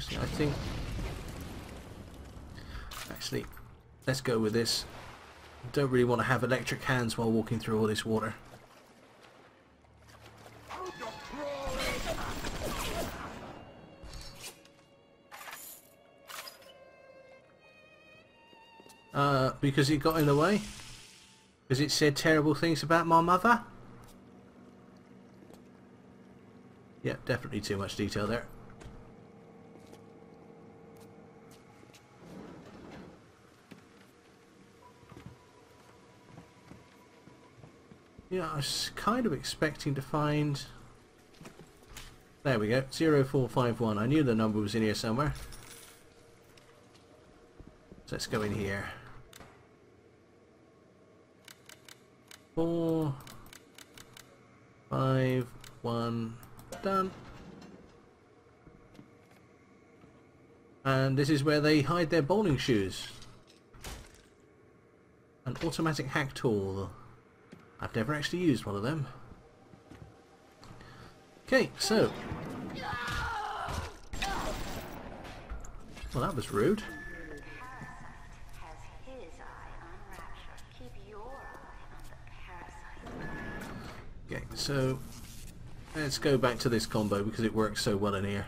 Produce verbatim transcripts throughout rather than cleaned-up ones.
Actually, I think... Actually, let's go with this. I don't really want to have electric hands while walking through all this water. Uh, because it got in the way? Because it said terrible things about my mother? Yep, definitely too much detail there. Yeah, I was kind of expecting to find... There we go, zero four five one. I knew the number was in here somewhere. So let's go in here. four, five, one, done. And this is where they hide their bowling shoes. An automatic hack tool. I've never actually used one of them. Okay, so... Well, that was rude. Okay, so... Let's go back to this combo because it works so well in here.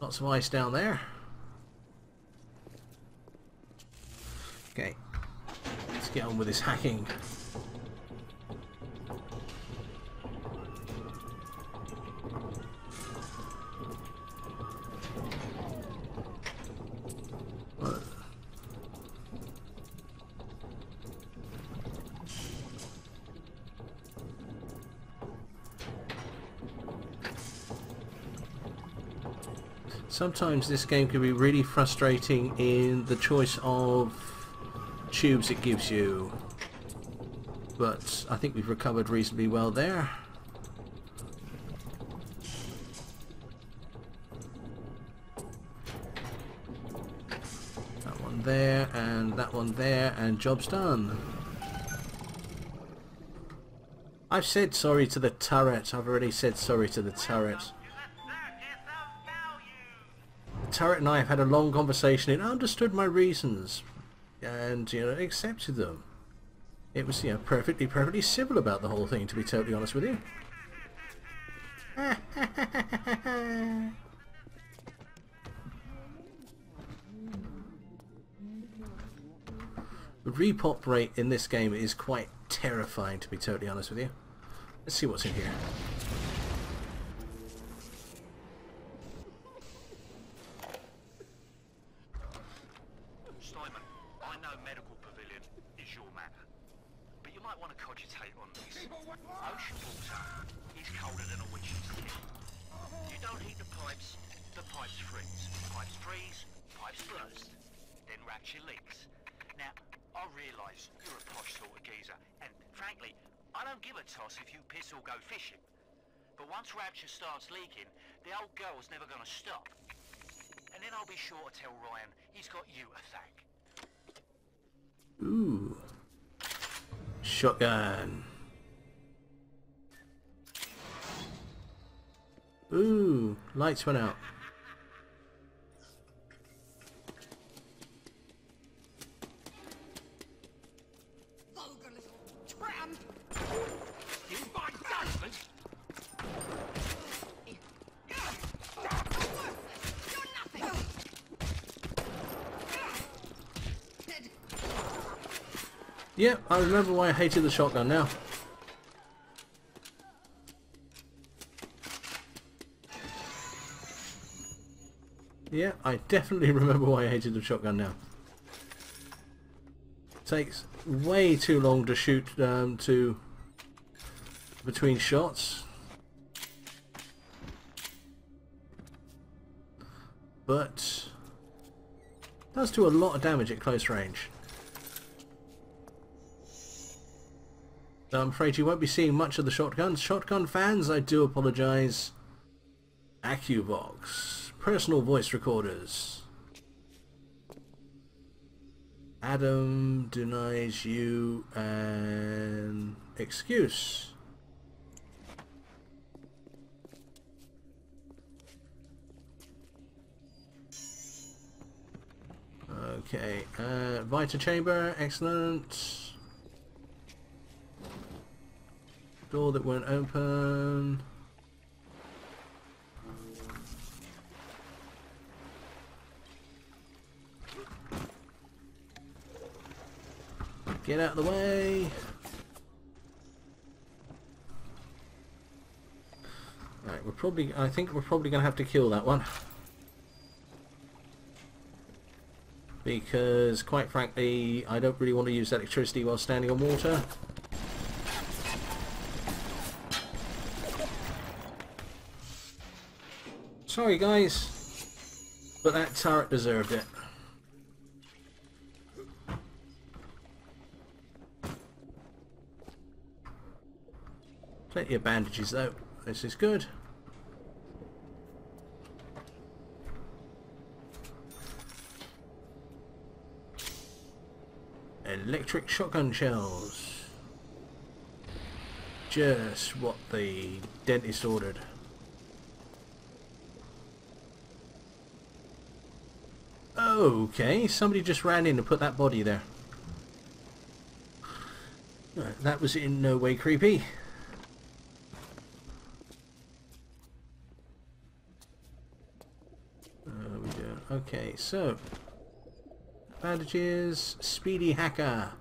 Lots of ice down there. Okay, let's get on with this hacking. What? Sometimes this game can be really frustrating in the choice of tubes it gives you, but I think we've recovered reasonably well there. That one there and that one there, and job's done. I've said sorry to the turret. I've already said sorry to the turret. The turret and I have had a long conversation. It understood my reasons and, you know, accepted them. It was, you know, perfectly, perfectly civil about the whole thing, to be totally honest with you. The repop rate in this game is quite terrifying, to be totally honest with you. Let's see what's in here. Shotgun. Ooh, lights went out. Yep, I remember why I hated the shotgun now. Yeah, I definitely remember why I hated the shotgun now. It takes way too long to shoot um, to between shots. But it does do a lot of damage at close range. I'm afraid you won't be seeing much of the shotguns. Shotgun fans, I do apologise. AccuVox. Personal voice recorders. Adam denies you an excuse. Okay, uh, Vita Chamber, excellent. Door that won't open. Get out of the way. Right, we're probably, I think we're probably going to have to kill that one. Because, quite frankly, I don't really want to use electricity while standing on water. Sorry guys, but that turret deserved it. Plenty of bandages though, this is good. Electric shotgun shells. Just what the dentist ordered. Okay, somebody just ran in and put that body there. Right, that was in no way creepy. Uh, we do. Okay, so bandages, Speedy Hacker.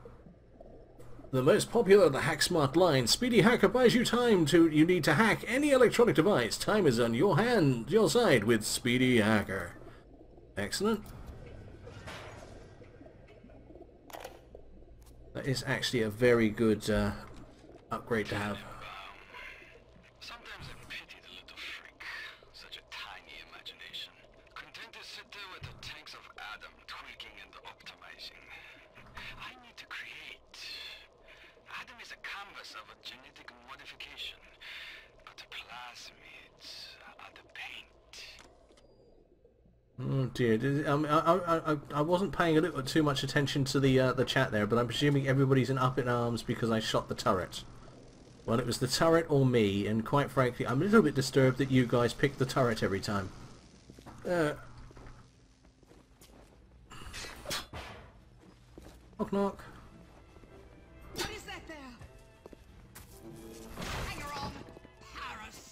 The most popular of the HackSmart line, Speedy Hacker buys you time to you need to hack any electronic device. Time is on your hand, your side with Speedy Hacker. Excellent. That is actually a very good uh, upgrade to have. Sometimes I pity the little freak, such a tiny imagination, content to sit there with the tanks of Adam tweaking and optimizing. I need to create. Adam is a canvas of a genetic modification, but the plasmids are the paint. Oh dear! Did, um, I, I, I wasn't paying a little too much attention to the uh, the chat there, but I'm presuming everybody's in up in arms because I shot the turret. Well, it was the turret or me, and quite frankly, I'm a little bit disturbed that you guys pick the turret every time. Uh, knock knock. What is that there? Hanger on,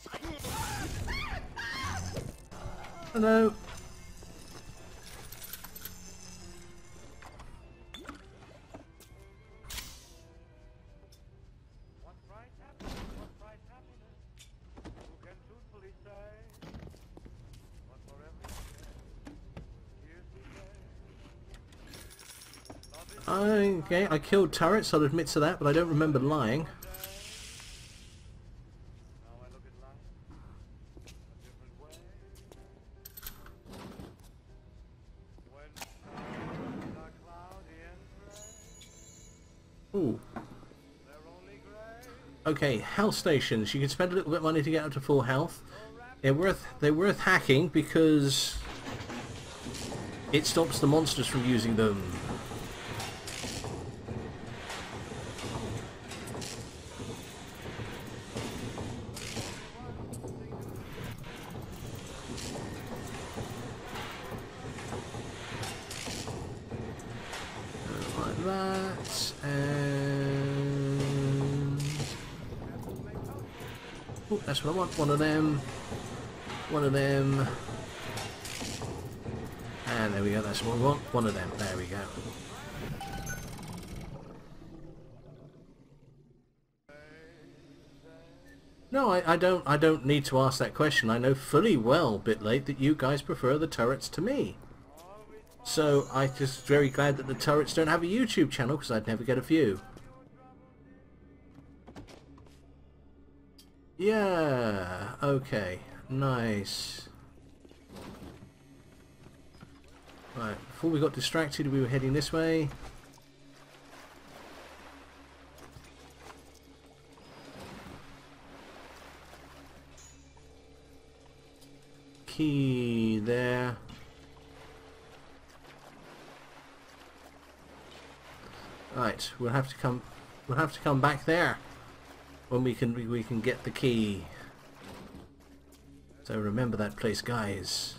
parasite. Hello. Okay, I killed turrets, I'll admit to that, but I don't remember lying. Ooh. Okay, health stations. You can spend a little bit of money to get up to full health. They're worth, they're worth hacking because it stops the monsters from using them. I want one of them, one of them, and there we go, that's what we want, one of them, there we go. No, I, I don't I don't need to ask that question. I know fully well, bit late, that you guys prefer the turrets to me. So I'm just very glad that the turrets don't have a YouTube channel, because I'd never get a view. Yeah, okay, nice. Right, before we got distracted, we were heading this way. Key there. Right, we'll have to come we'll have to come back there. When we can we can get the key. So remember that place, guys.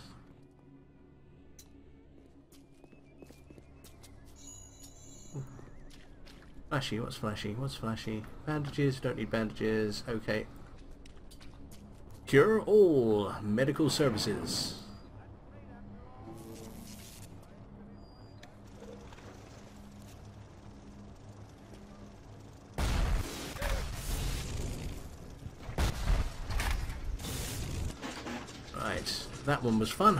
Flashy, what's flashy? What's flashy? Bandages, don't need bandages, okay. Cure all medical services. Right, that one was fun.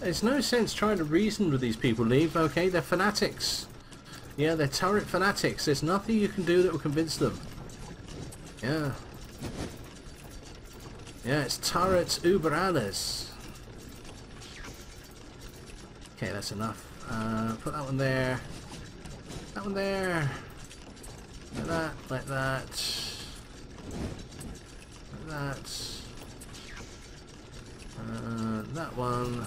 There's no sense trying to reason with these people, Leave. Okay, they're fanatics. Yeah, they're turret fanatics. There's nothing you can do that will convince them. Yeah. Yeah, it's turrets über alles. Okay, that's enough. Uh, put that one there. That one there. Like that, like that. Like that. Uh, that one.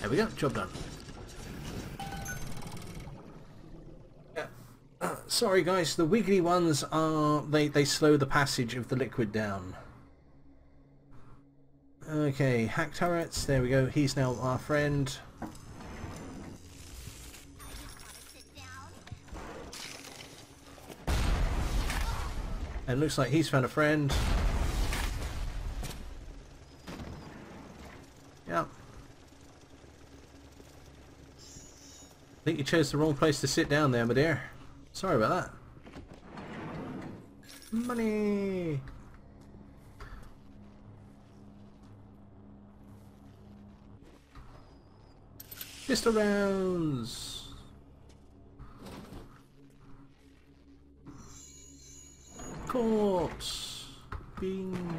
There we go, job done. Yeah. Uh, sorry guys, the wiggly ones are... They, they slow the passage of the liquid down. Okay, hack turrets, there we go, he's now our friend. And looks like he's found a friend. Yeah. I think you chose the wrong place to sit down there, my dear. Sorry about that. Money! Pistol rounds! Corpse! Bing!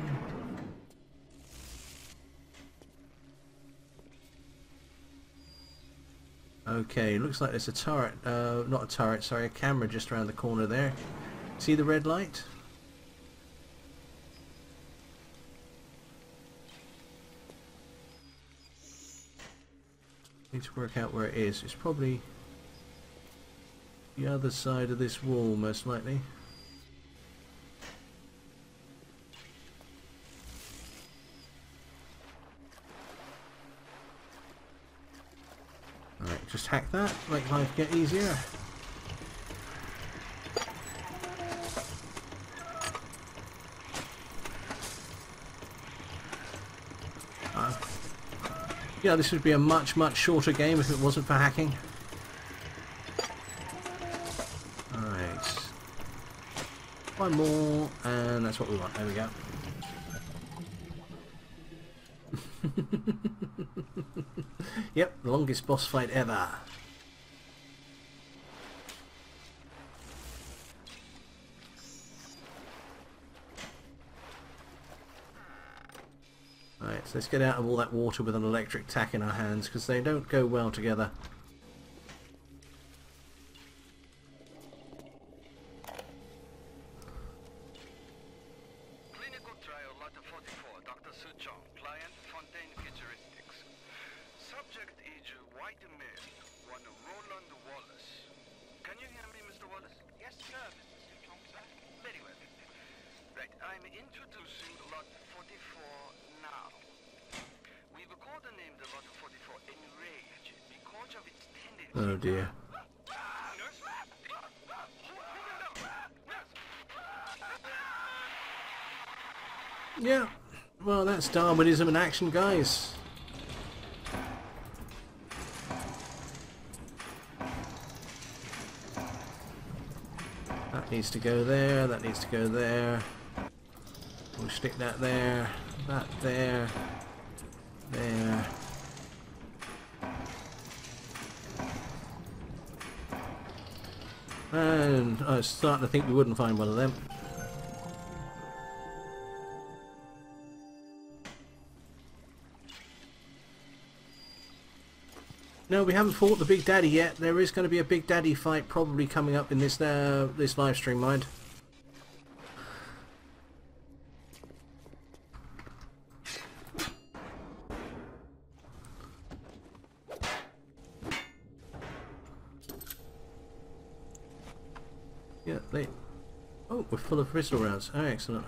Okay, looks like there's a turret, uh, not a turret, sorry, a camera just around the corner there. See the red light? Need to work out where it is. It's probably the other side of this wall, most likely. Just hack that, make life get easier. Uh, yeah, this would be a much, much shorter game if it wasn't for hacking. Alright. One more, and that's what we want. There we go. Yep, the longest boss fight ever. Alright, so let's get out of all that water with an electric tack in our hands, because they don't go well together. Clinical trial lot forty-four, Doctor Sujong, client Fontaine Futuristics. Subject is White Male, one Roland Wallace. Can you hear me, Mister Wallace? Yes, sir, Mister Sujong, sir. Very well. Right, I'm introducing Lot forty-four now. We've codenamed Lot forty-four Enrage because of its tendency... Oh, dear. Yeah, well, that's Darwinism in action, guys. That needs to go there, that needs to go there. We'll stick that there, that there, there. And I was starting to think we wouldn't find one of them. No, we haven't fought the Big Daddy yet. There is going to be a Big Daddy fight probably coming up in this uh, this live stream, mind. Yeah, they... Oh, we're full of pistol rounds. Oh, excellent.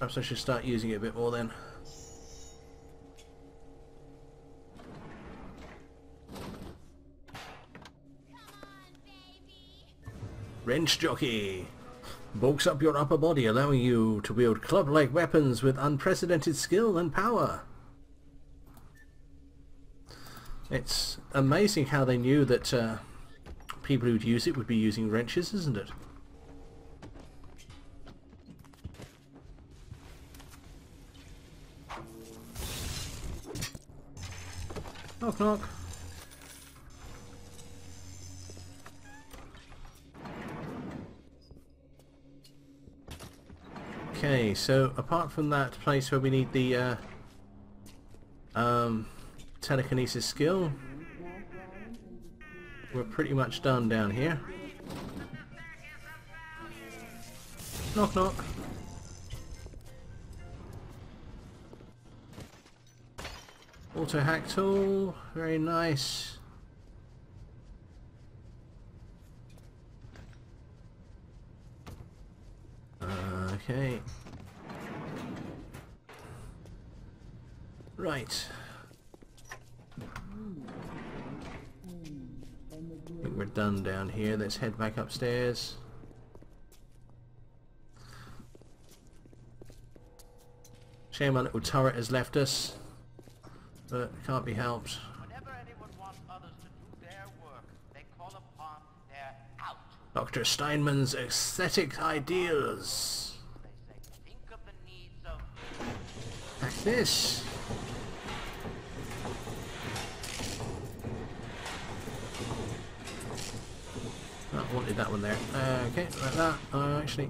Perhaps I should start using it a bit more then. Wrench Jockey bulks up your upper body, allowing you to wield club-like weapons with unprecedented skill and power. It's amazing how they knew that uh, people who'd use it would be using wrenches, isn't it? Knock knock. Okay, so apart from that place where we need the uh, um, telekinesis skill, we're pretty much done down here. Knock knock. Auto hack tool, very nice. Okay. Right. I think we're done down here. Let's head back upstairs. Shame our little turret has left us, but it can't be helped. Whenever anyone wants others to do their work, they call upon their out. Doctor Steinman's aesthetic ideals. This. Oh, I wanted that one there. Uh, okay, like that. Uh, actually.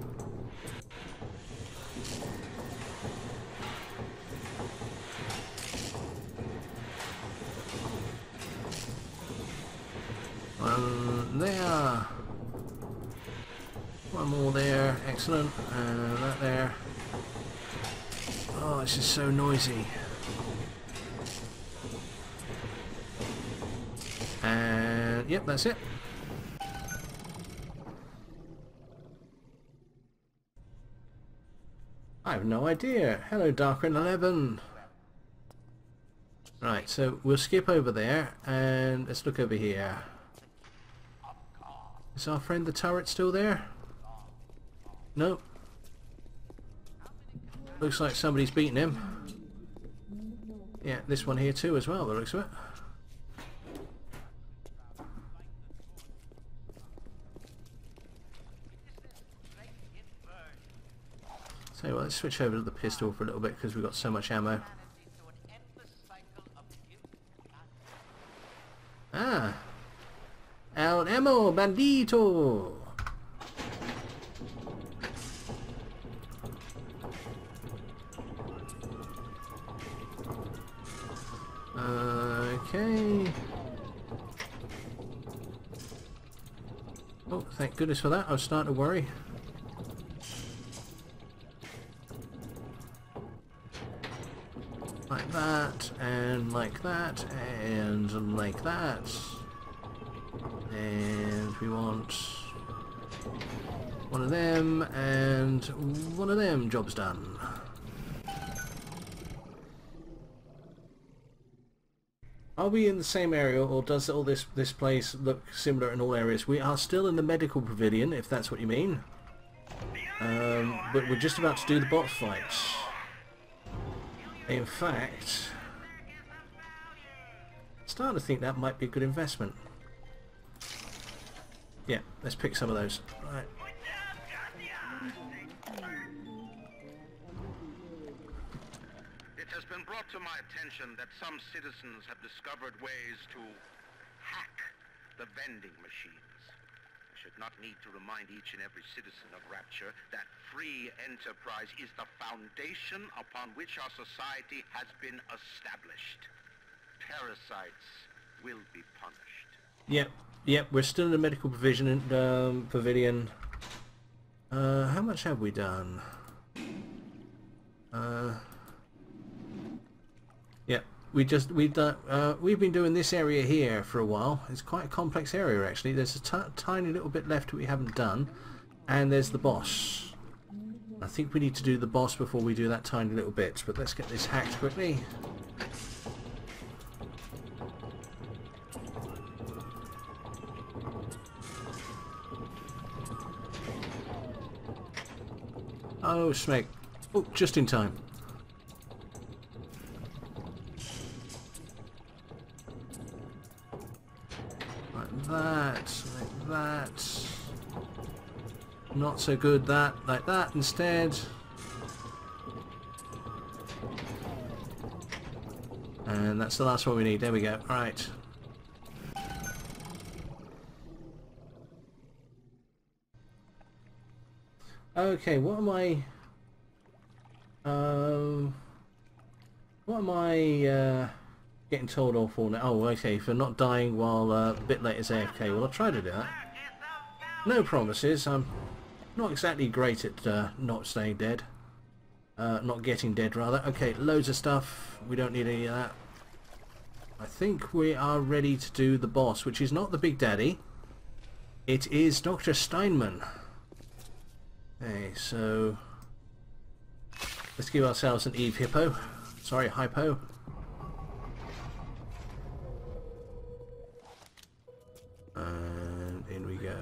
One there. One more there. Excellent. And uh, that there. Oh, this is so noisy. And yep, that's it. I have no idea. Hello, Darkrin eleven. Right, so we'll skip over there and let's look over here. Is our friend the turret still there? Nope. Looks like somebody's beaten him. Yeah, this one here too as well, the looks of it. So well, let's switch over to the pistol for a little bit because we've got so much ammo. Ah! El Ammo Bandito! Okay. Oh, thank goodness for that. I was starting to worry. Like that, and like that, and like that. And we want one of them, and one of them. Job's done. Are we in the same area, or does all this this place look similar in all areas? We are still in the medical pavilion, if that's what you mean. Um, but we're just about to do the bot fight. In fact, I'm starting to think that might be a good investment. Yeah, let's pick some of those. Right. To my attention that some citizens have discovered ways to hack the vending machines. I should not need to remind each and every citizen of Rapture that free enterprise is the foundation upon which our society has been established. Parasites will be punished. Yep, yep, we're still in the medical provision and, um, pavilion. Uh, how much have we done? Uh... Yeah, we just we've done uh, we've been doing this area here for a while. It's quite a complex area actually. There's a t tiny little bit left that we haven't done, and there's the boss. I think we need to do the boss before we do that tiny little bit. But let's get this hacked quickly. Oh, snake. Oh, just in time. Like that, like that. Not so good, that, like that instead. And that's the last one we need. There we go. Right. Okay, what am I... Um, what am I uh, getting told off for now? Oh, okay, for not dying while uh, Bitlet is A F K. Well, I'll try to do that. No promises. I'm not exactly great at uh, not staying dead. Uh, not getting dead, rather. Okay, loads of stuff. We don't need any of that. I think we are ready to do the boss, which is not the Big Daddy. It is Doctor Steinman. Okay, so... let's give ourselves an Eve Hypo. Sorry, Hypo. And in we go.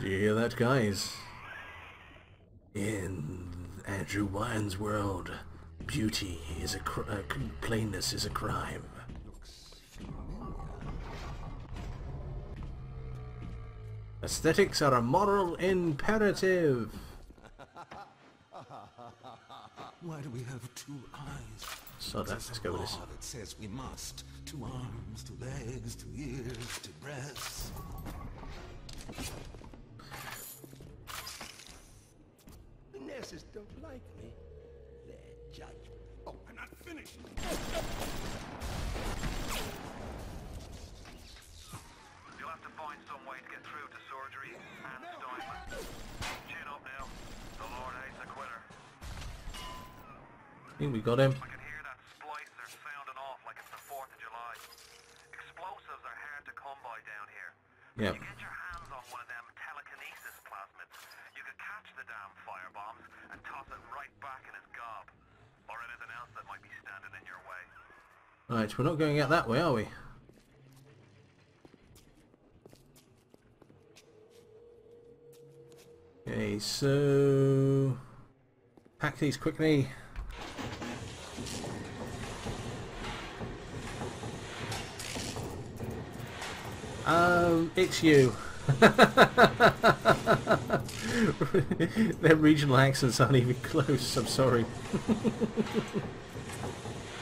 Do you hear that, guys? In Andrew Wine's world, beauty is a cr uh, plainness is a crime. Aesthetics are a moral imperative. Why do we have two eyes? So that, let's go with this. It says we must. Two arms, two legs, two ears, two breasts. Nurses don't like me. Their judgment. Oh, I'm not finished. You'll have to find some way to get through to surgery and no. Steinman. Chin up now. The Lord hates a quitter. I think we got him. I can hear that splicer sounding off like it's the fourth of July. Explosives are hard to come by down here. Yeah. You get your hands on one of them telekinesis plasmids, you could catch the damn firebombs and toss it right back in his gob. Or anything else that might be standing in your way. Right, we're not going out that way, are we? Okay, so... pack these quickly. Um, it's you. Their regional accents aren't even close, I'm sorry.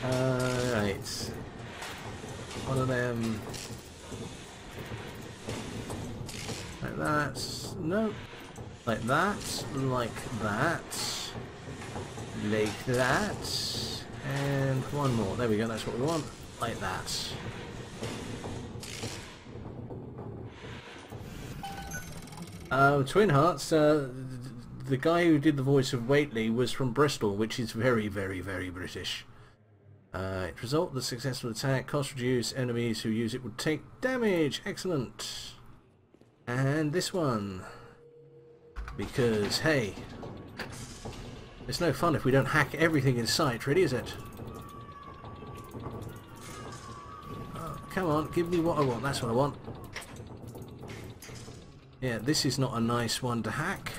Alright. One of them. Like that. No. Like that. Like that. Like that. And one more. There we go, that's what we want. Like that. Uh, Twin Hearts, uh, the guy who did the voice of Waitley was from Bristol, which is very, very, very British. Uh, it resulted in the successful attack, cost reduced, enemies who use it would take damage. Excellent. And this one. Because, hey, it's no fun if we don't hack everything in sight, really, is it? Oh, come on, give me what I want. That's what I want. Yeah, this is not a nice one to hack.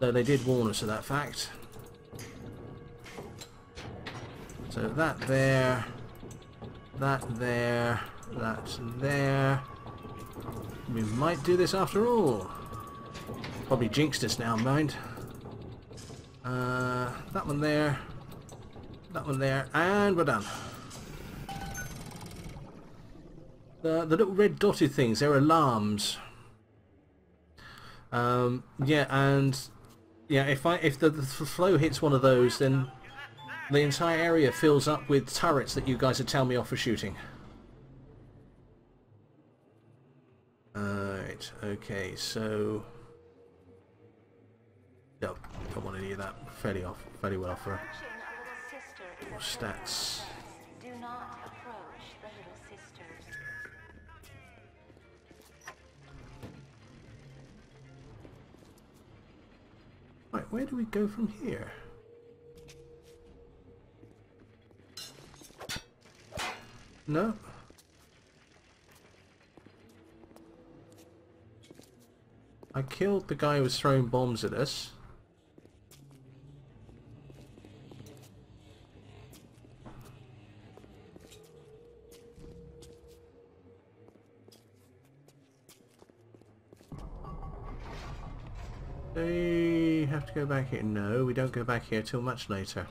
Though they did warn us of that fact. So that there, that there, that there. We might do this after all. Probably jinxed us now, mind. Uh, that one there, that one there, and we're done. The, the little red dotted things, they're alarms. Um, yeah, and yeah, if I if the, the flow hits one of those, then the entire area fills up with turrets that you guys are telling me off for shooting. Alright, okay, so no, don't want to do that. Fairly off, fairly well off for stats. Do not approach the little sisters. where do we go from here? No? I killed the guy who was throwing bombs at us. They have to go back here. No, we don't go back here till much later.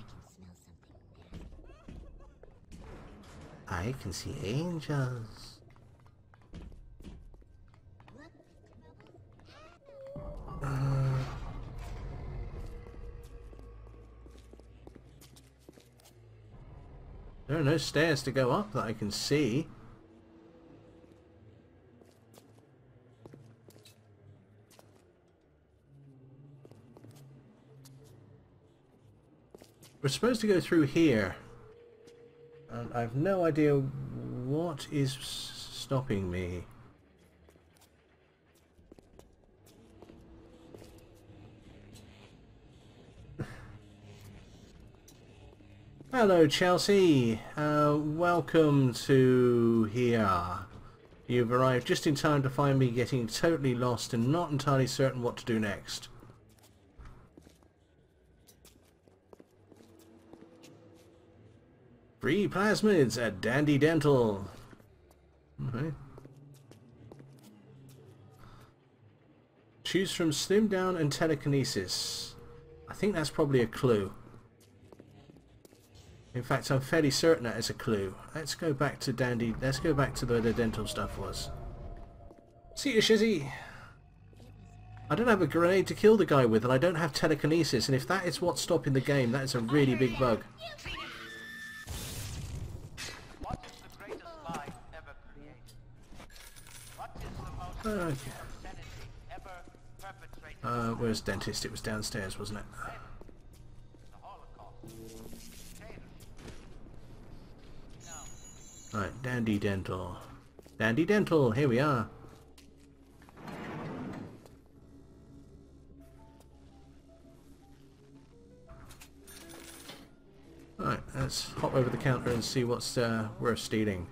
I can see angels. Uh, there are no stairs to go up that I can see. We're supposed to go through here, and I've no idea what is stopping me. Hello Chelsea, uh, welcome to here. You've arrived just in time to find me getting totally lost and not entirely certain what to do next. Free plasmids at Dandy Dental. Okay. Choose from Slim Down and Telekinesis. I think that's probably a clue. In fact, I'm fairly certain that is a clue. Let's go back to Dandy. Let's go back to where the dental stuff was. See you, Shizzy. I don't have a grenade to kill the guy with, and I don't have telekinesis. And if that is what's stopping the game, that is a really big bug. Okay. Uh, where's dentist? It was downstairs, wasn't it? Right, Dandy Dental. Dandy Dental, here we are. Alright, let's hop over the counter and see what's uh, worth stealing.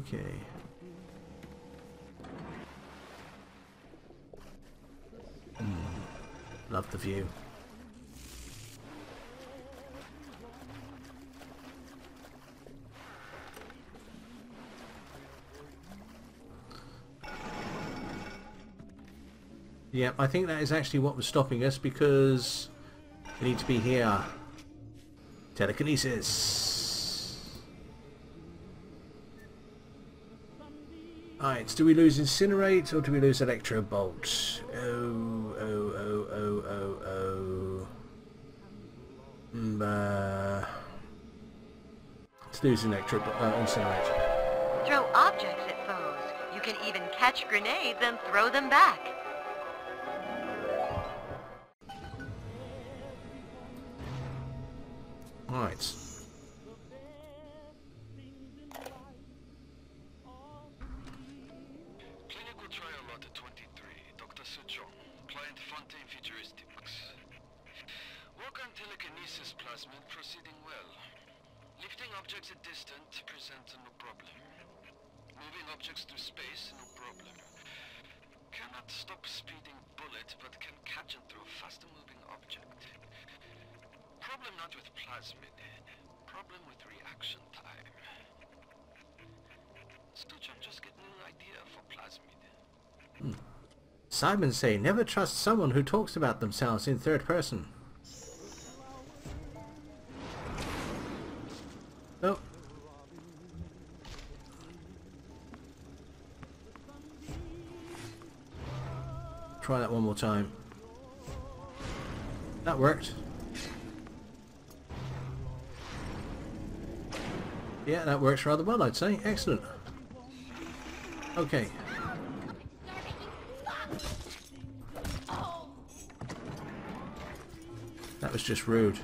Okay. Mm, love the view. Yeah, I think that is actually what was stopping us, because we need to be here. Telekinesis. Alright, do we lose Incinerate or do we lose Electrobolt? Oh, oh, oh, oh, oh, oh. Mm, uh, let's lose Electrobolt, uh, Incinerate. Throw objects at foes. You can even catch grenades and throw them back. Alright. Clinical trial lot twenty-three, Doctor Sujong, client Fontaine Futuristics. Work on telekinesis plasmid proceeding well. Lifting objects at distance presents no problem. Moving objects through space, no problem. Cannot stop speeding bullet, but can catch and throw faster moving object. Problem not with plasmid, problem with reaction time. Sujong just get new idea for plasmid. Hmm. Simon say, never trust someone who talks about themselves in third person. Oh. Try that one more time. That worked. Yeah, that works rather well, I'd say. Excellent. Okay. That was just rude.